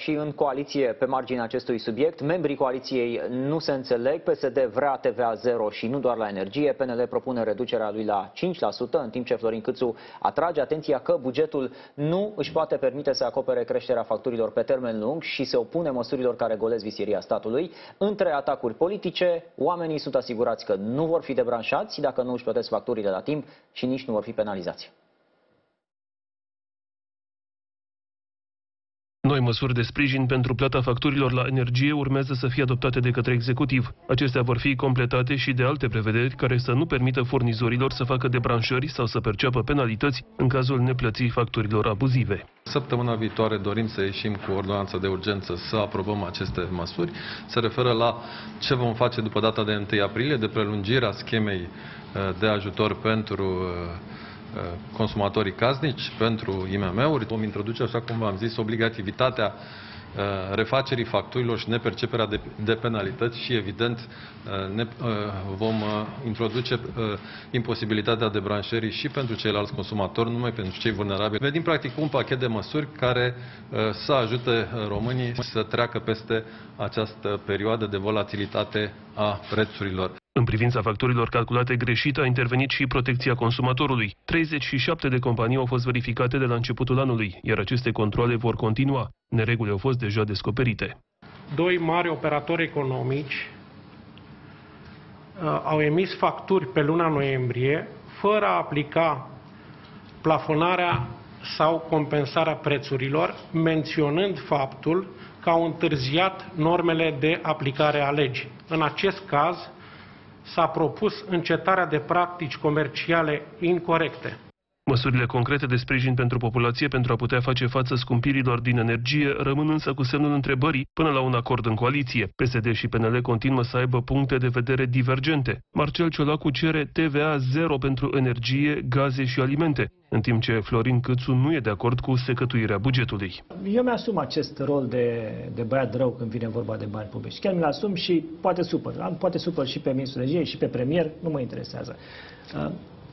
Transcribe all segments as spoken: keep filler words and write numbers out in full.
și în coaliție pe marginea acestui subiect. Membrii coaliției nu se înțeleg, P S D vrea T V A zero și nu doar la energie, P N L propune reducerea lui la cinci la sută, în timp ce Florin Cîțu atrage atenția că bugetul nu își poate permite să acopere creșterea facturilor pe termen lung și se opune măsurilor care golesc viseria statului. Între atacuri politice, oamenii sunt asigurați că nu vor fi debranșați dacă nu își plătesc facturile la timp și nici nu vor fi penalizați. Noi măsuri de sprijin pentru plata facturilor la energie urmează să fie adoptate de către executiv. Acestea vor fi completate și de alte prevederi care să nu permită furnizorilor să facă debranșări sau să perceapă penalități în cazul neplății facturilor abuzive. Săptămâna viitoare dorim să ieșim cu ordonanță de urgență să aprobăm aceste măsuri. Se referă la ce vom face după data de întâi aprilie, de prelungirea schemei de ajutor pentru consumatorii casnici, pentru I M M-uri. Vom introduce, așa cum v-am zis, obligativitatea refacerii facturilor și neperceperea de, de penalități și, evident, ne, vom introduce imposibilitatea debranșării și pentru ceilalți consumatori, numai pentru cei vulnerabili. Venim, practic, un pachet de măsuri care să ajute românii să treacă peste această perioadă de volatilitate a prețurilor. În privința facturilor calculate greșit a intervenit și protecția consumatorului. treizeci și șapte de companii au fost verificate de la începutul anului, iar aceste controale vor continua. Neregulile au fost deja descoperite. Doi mari operatori economici uh, au emis facturi pe luna noiembrie fără a aplica plafonarea sau compensarea prețurilor, menționând faptul că au întârziat normele de aplicare a legii. În acest caz, s-a propus încetarea de practici comerciale incorecte. Măsurile concrete de sprijin pentru populație pentru a putea face față scumpirilor din energie rămân însă cu semnul întrebării până la un acord în coaliție. P S D și P N L continuă să aibă puncte de vedere divergente. Marcel Ciolacu cere T V A zero pentru energie, gaze și alimente, în timp ce Florin Cîțu nu e de acord cu secătuirea bugetului. Eu mi-asum acest rol de, de băiat rău când vine vorba de bani publici. Chiar mi-l asum și poate supăr. Am poate supăr și pe ministrul energiei și pe premier, nu mă interesează.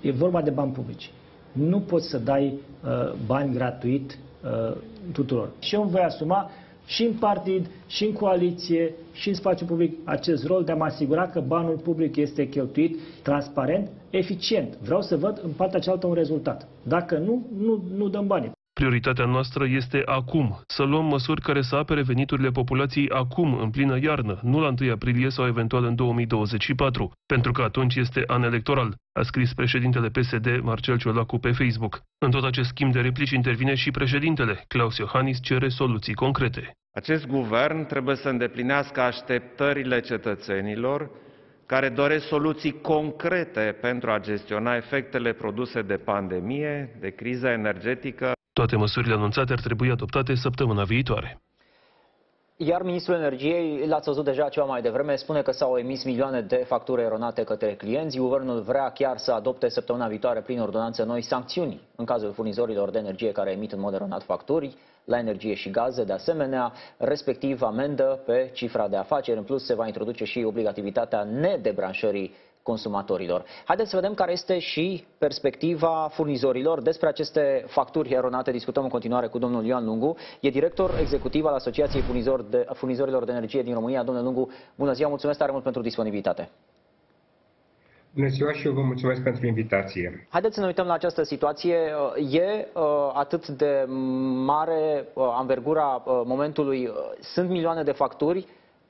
E vorba de bani publici. Nu poți să dai uh, bani gratuit uh, tuturor. Și eu îmi voi asuma și în partid, și în coaliție, și în spațiu public acest rol de a mă asigura că banul public este cheltuit transparent, eficient. Vreau să văd în partea cealaltă un rezultat. Dacă nu, nu, nu dăm bani. Prioritatea noastră este acum, să luăm măsuri care să apere veniturile populației acum, în plină iarnă, nu la întâi aprilie sau eventual în două mii douăzeci și patru, pentru că atunci este an electoral, a scris președintele P S D, Marcel Ciolacu, pe Facebook. În tot acest schimb de replici intervine și președintele. Klaus Iohannis cere soluții concrete. Acest guvern trebuie să îndeplinească așteptările cetățenilor care doresc soluții concrete pentru a gestiona efectele produse de pandemie, de criza energetică. Toate măsurile anunțate ar trebui adoptate săptămâna viitoare. Iar ministrul energiei, l-ați văzut deja ceva mai devreme, spune că s-au emis milioane de facturi eronate către clienți. Guvernul vrea chiar să adopte săptămâna viitoare prin ordonanță noi sancțiuni în cazul furnizorilor de energie care emit în mod eronat facturi la energie și gaze, de asemenea, respectiv amendă pe cifra de afaceri. În plus, se va introduce și obligativitatea nedebranșării consumatorilor. Haideți să vedem care este și perspectiva furnizorilor. Despre aceste facturi eronate discutăm în continuare cu domnul Ion Lungu. E director executiv al Asociației Furnizor de, Furnizorilor de Energie din România. Domnule Lungu, bună ziua, mulțumesc tare mult pentru disponibilitate. Bună ziua și eu vă mulțumesc pentru invitație. Haideți să ne uităm la această situație. E atât de mare anvergura momentului. Sunt milioane de facturi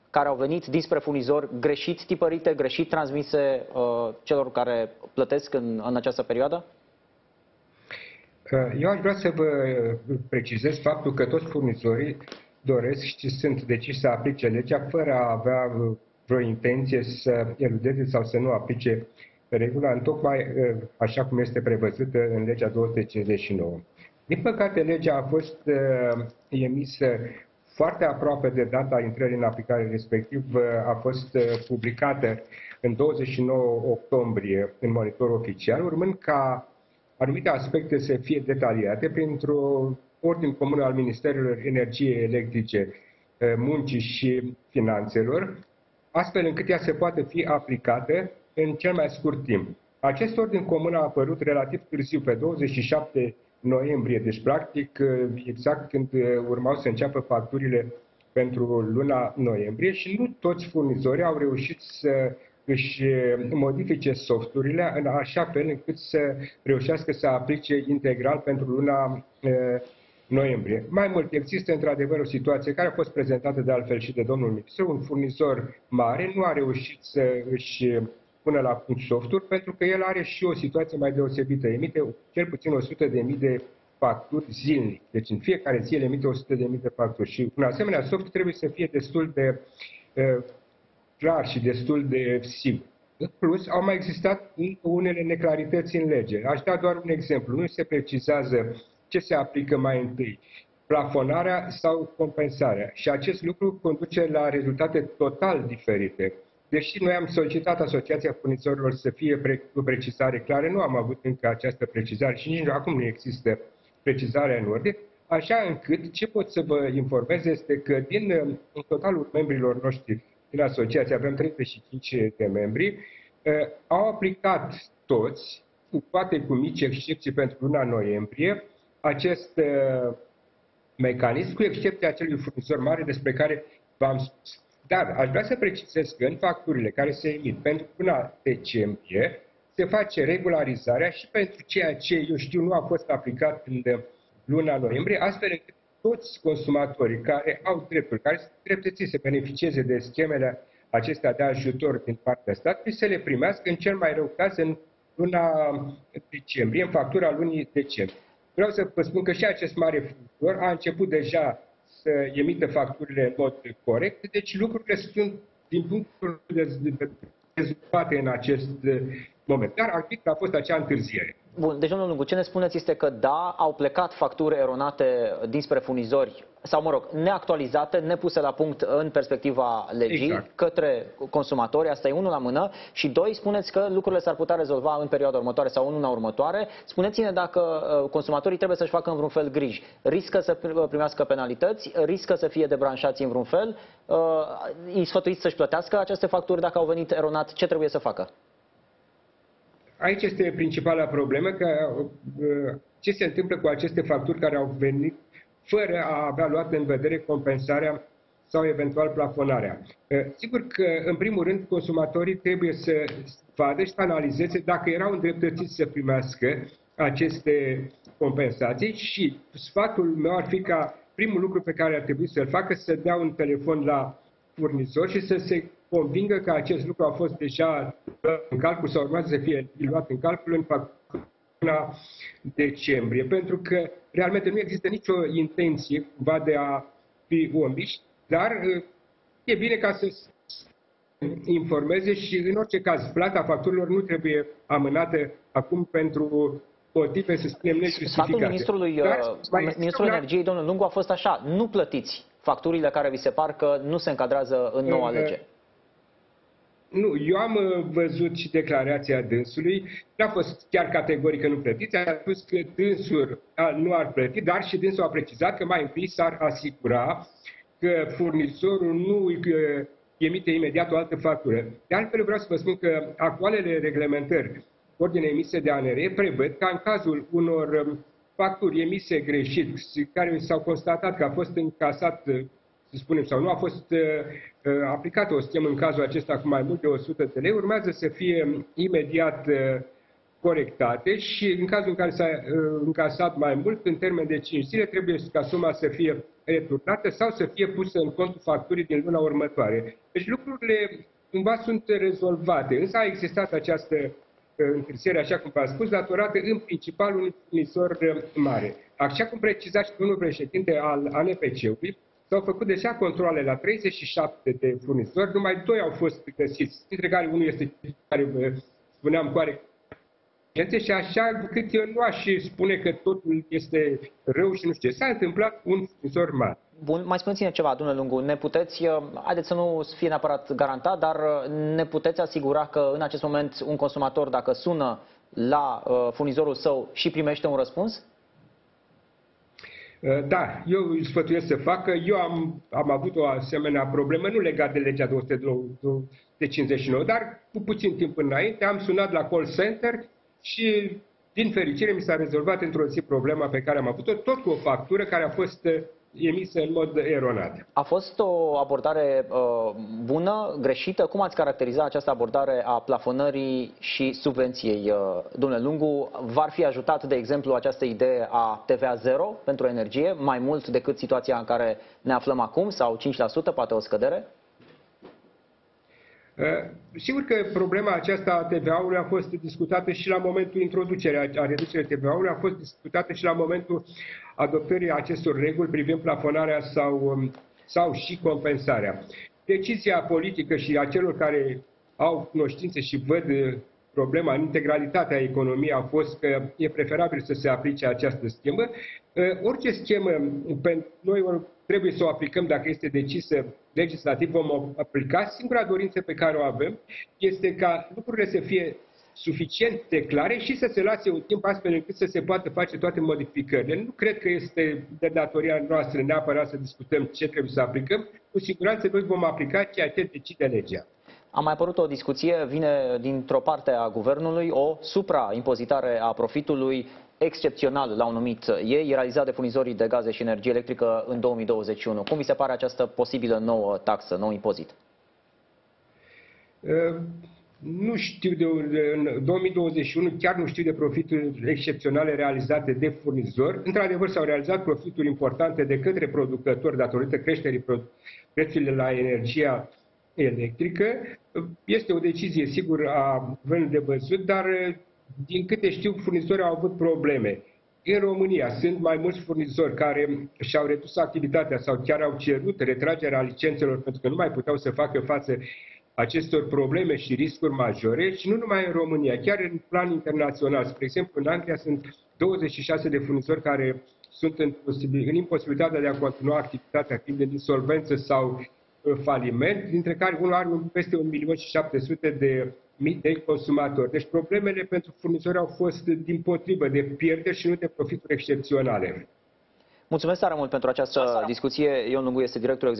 care au venit dinspre furnizori greșit tipărite, greșit transmise uh, celor care plătesc în, în această perioadă? Eu aș vrea să vă precizez faptul că toți furnizorii doresc și sunt deciși să aplice legea fără a avea vreo intenție să eludeze sau să nu aplice regula, întocmai așa cum este prevăzută în legea două sute cincizeci și nouă. Din păcate, legea a fost uh, emisă foarte aproape de data intrării în aplicare, respectiv a fost publicată în douăzeci și nouă octombrie în Monitor Oficial, urmând ca anumite aspecte să fie detaliate printr-un ordin comun al Ministerelor Energiei Electrice, Muncii și Finanțelor, astfel încât ea se poate fi aplicată în cel mai scurt timp. Acest ordin comun a apărut relativ târziu, pe 27 noiembrie, deci practic exact când urmau să înceapă facturile pentru luna noiembrie și nu toți furnizorii au reușit să își modifice softurile în așa fel încât să reușească să aplice integral pentru luna noiembrie. Mai mult, există într-adevăr o situație care a fost prezentată de altfel și de domnul ministru. Un furnizor mare nu a reușit să își pună la punct softuri pentru că el are și o situație mai deosebită. Emite cel puțin o sută de mii de facturi zilnic. Deci în fiecare zi el emite o sută de mii de facturi. Și un asemenea soft trebuie să fie destul de uh, clar și destul de sigur. Plus, au mai existat unele neclarități în lege. Aș da doar un exemplu. Nu se precizează ce se aplică mai întâi, plafonarea sau compensarea. Și acest lucru conduce la rezultate total diferite. Deși noi am solicitat Asociația Furnizorilor să fie pre o precizare clară, nu am avut încă această precizare și nici acum nu există precizarea în ordine, așa încât ce pot să vă informez este că din în totalul membrilor noștri din asociație, avem treizeci și cinci de membri, au aplicat toți, cu poate cu mici excepții pentru luna noiembrie, acest mecanism, cu excepția acelui furnizor mare despre care v-am spus. Dar aș vrea să precizez că în facturile care se emit pentru luna decembrie se face regularizarea și pentru ceea ce, eu știu, nu a fost aplicat în luna noiembrie, astfel încât toți consumatorii care au drepturi, care sunt dreptății să beneficieze de schemele acestea de ajutor din partea statului, să le primească în cel mai rău caz în luna decembrie, în factura lunii decembrie. Vreau să vă spun că și acest mare furnizor a început deja să emită facturile în mod corect, deci lucrurile sunt din punctul de vedere rezolvate în acest moment. Dar activ a fost acea întârziere. Bun, deci domnul Lungu, ce ne spuneți este că da, au plecat facturi eronate dinspre furnizori, sau mă rog, neactualizate, nepuse la punct în perspectiva legii, exact, către consumatori, asta e unul la mână, și doi, spuneți că lucrurile s-ar putea rezolva în perioada următoare sau în luna următoare. Spuneți-ne dacă consumatorii trebuie să-și facă în vreun fel griji. Riscă să primească penalități, riscă să fie debranșați în vreun fel, îi sfătuiți să-și plătească aceste facturi dacă au venit eronat, ce trebuie să facă? Aici este principala problemă, că ce se întâmplă cu aceste facturi care au venit fără a avea luat în vedere compensarea sau eventual plafonarea. Sigur că, în primul rând, consumatorii trebuie să vadă și să analizeze dacă erau îndreptățiți să primească aceste compensații și sfatul meu ar fi ca primul lucru pe care ar trebui să-l facă să dea un telefon la furnizor și să se convingă că acest lucru a fost deja în calcul sau urmează să fie luat în calcul în factura decembrie. Pentru că realmente nu există nicio intenție cumva de a fi omiși, dar e bine ca să informeze și în orice caz plata facturilor nu trebuie amânată acum pentru motive, să spunem, nejustificate. Sfatul ministrului, dar, ministrul la... Energiei, domnul Lungu, a fost așa, nu plătiți facturile care vi se par că nu se încadrează în noua lege. Nu, eu am văzut și declarația dânsului, n-a fost chiar categorică nu plătiți, a spus că dânsul nu ar plăti, dar și dânsul a precizat că mai întâi s-ar asigura că furnizorul nu îi emite imediat o altă factură. De altfel vreau să vă spun că actualele reglementări, ordine emise de A N R, prevăd că în cazul unor facturi emise greșit, care s-au constatat că a fost încasat, să spunem, sau nu a fost aplicată o schemă în cazul acesta cu mai mult de o sută de lei, urmează să fie imediat corectate și în cazul în care s-a încasat mai mult, în termen de cinci zile, trebuie ca suma să fie returnată sau să fie pusă în contul facturii din luna următoare. Deci lucrurile cumva sunt rezolvate, însă a existat această întârziere, așa cum v-am spus, datorată în principal unui furnizor mare. Așa cum preciza și domnul președinte al A N P C-ului, s-au făcut deja controle la treizeci și șapte de furnizori, numai doi au fost găsiți, dintre care unul este care spuneam cu are și așa cât eu nu aș spune că totul este rău și nu știu ce. S-a întâmplat un furnizor mare. Bun, mai spuneți-ne ceva, domnule Lungu, ne puteți, haideți să nu fie neapărat garantat, dar ne puteți asigura că în acest moment un consumator, dacă sună la furnizorul său și primește un răspuns? Da, eu îi sfătuiesc să facă. Eu am, am avut o asemenea problemă, nu legată de legea două sute cincizeci și nouă, dar cu puțin timp înainte am sunat la call center și Din fericire, mi s-a rezolvat într-o zi problema pe care am avut-o, tot cu o factură care a fost emisă în mod eronat. A fost o abordare uh, bună, greșită? Cum ați caracteriza această abordare a plafonării și subvenției, uh, domnule Lungu? V-ar fi ajutat, de exemplu, această idee a T V A zero pentru energie, mai mult decât situația în care ne aflăm acum, sau cinci la sută, poate o scădere? Sigur că problema aceasta a T V A-ului a fost discutată și la momentul introducerii a reducerii T V A-ului, a fost discutată și la momentul adoptării acestor reguli privind plafonarea sau, sau și compensarea. Decizia politică și a celor care au cunoștințe și văd problema în integralitatea economiei a fost că e preferabil să se aplice această schimbă. Orice schimbă, noi trebuie să o aplicăm dacă este decisă legislativ, vom aplica. Singura dorință pe care o avem este ca lucrurile să fie suficient de clare și să se lase un timp astfel încât să se poată face toate modificările. Nu cred că este de datoria noastră neapărat să discutăm ce trebuie să aplicăm. Cu siguranță noi vom aplica ceea ce decide legea. A mai apărut o discuție, vine dintr-o parte a guvernului, o supraimpozitare a profitului excepțional, l-au numit ei, realizat de furnizorii de gaze și energie electrică în două mii douăzeci și unu. Cum vi se pare această posibilă nouă taxă, nou impozit? Nu știu de... În două mii douăzeci și unu chiar nu știu de profituri excepționale realizate de furnizori. Într-adevăr, s-au realizat profituri importante de către producători datorită creșterii prețurilor la energia electrică. Este o decizie, sigur, a guvernului de văzut, dar din câte știu, furnizorii au avut probleme. În România sunt mai mulți furnizori care și-au redus activitatea sau chiar au cerut retragerea licențelor pentru că nu mai puteau să facă față acestor probleme și riscuri majore, și nu numai în România, chiar în plan internațional. Spre exemplu, în Anglia sunt douăzeci și șase de furnizori care sunt în, în imposibilitatea de a continua activitatea timp de insolvență sau faliment, dintre care unul are peste un milion și șapte sute de mii de consumatori. Deci problemele pentru furnizori au fost dimpotrivă de pierderi și nu de profituri excepționale. Mulțumesc tare mult pentru această discuție. Ion Lungu este directorul executiv